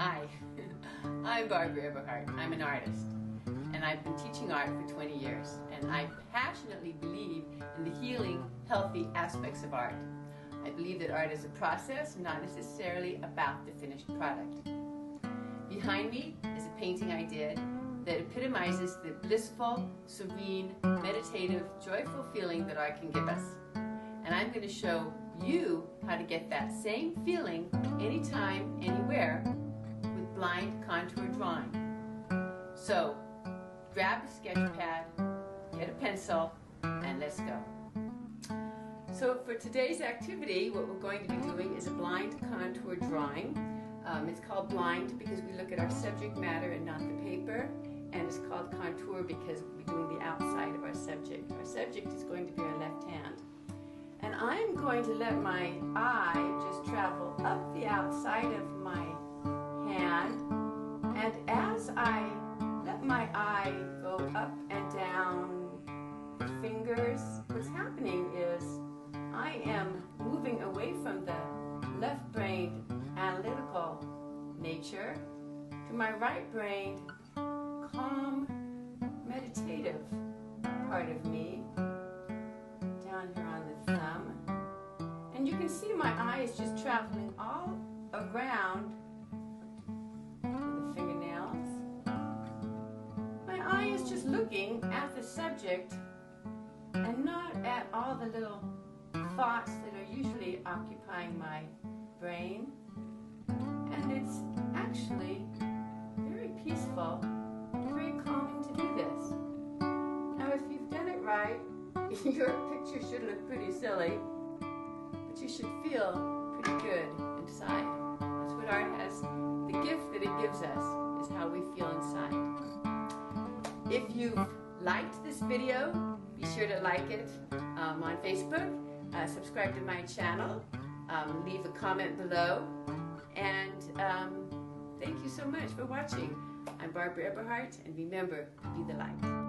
Hi, I'm Barbara Eberhart. I'm an artist, and I've been teaching art for 20 years, and I passionately believe in the healing, healthy aspects of art. I believe that art is a process, not necessarily about the finished product. Behind me is a painting I did that epitomizes the blissful, serene, meditative, joyful feeling that art can give us. And I'm going to show you how to get that same feeling anytime, anywhere, with blind contour drawing. So, grab a sketch pad, get a pencil, and let's go. So for today's activity, what we're going to be doing is a blind contour drawing. It's called blind because we look at our subject matter and not the paper, and it's called contour because we're doing the outside of our subject. Our subject is going to be our left hand. And I'm going to let my eye just travel up the outside of my hand. And as I let my eye go up and down the fingers, what's happening is I am moving away from the left-brained analytical nature to my right-brained calm, meditative part of me. Here on the thumb, and you can see my eye is just traveling all around the fingernails. My eye is just looking at the subject and not at all the little thoughts that are usually occupying my brain, and it's actually very peaceful, very calming to do this. Now if you've done it right, your picture should look pretty silly, but you should feel pretty good inside. That's what art has. The gift that it gives us is how we feel inside. If you liked this video, be sure to like it on Facebook, subscribe to my channel, leave a comment below, and thank you so much for watching. I'm Barbara Eberhart, and remember, be the light.